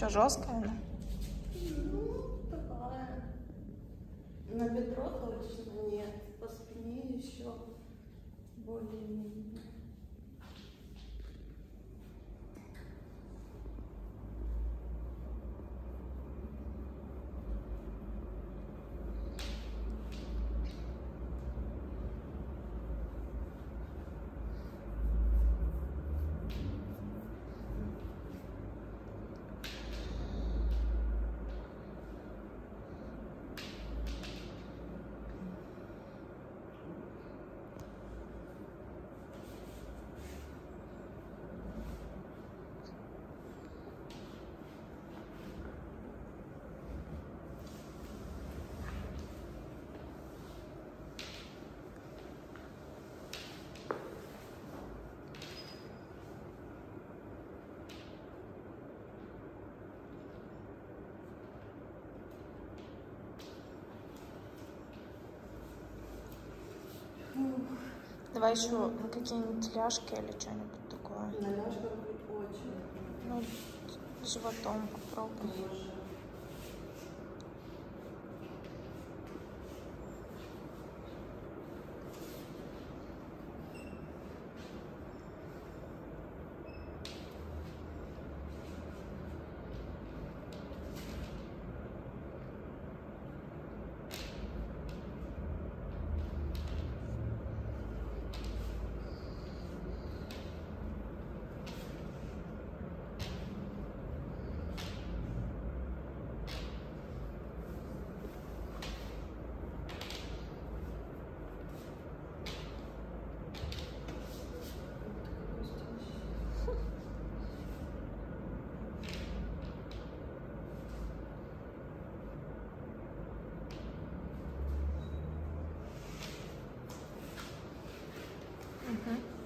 Что, жесткая она? Ну, такая. На бедро точно нет. По спине еще более-менее. Давай еще на какие-нибудь ляжки или что-нибудь такое. На ляжках очень. Ну, животом попробуй. Mm-hmm.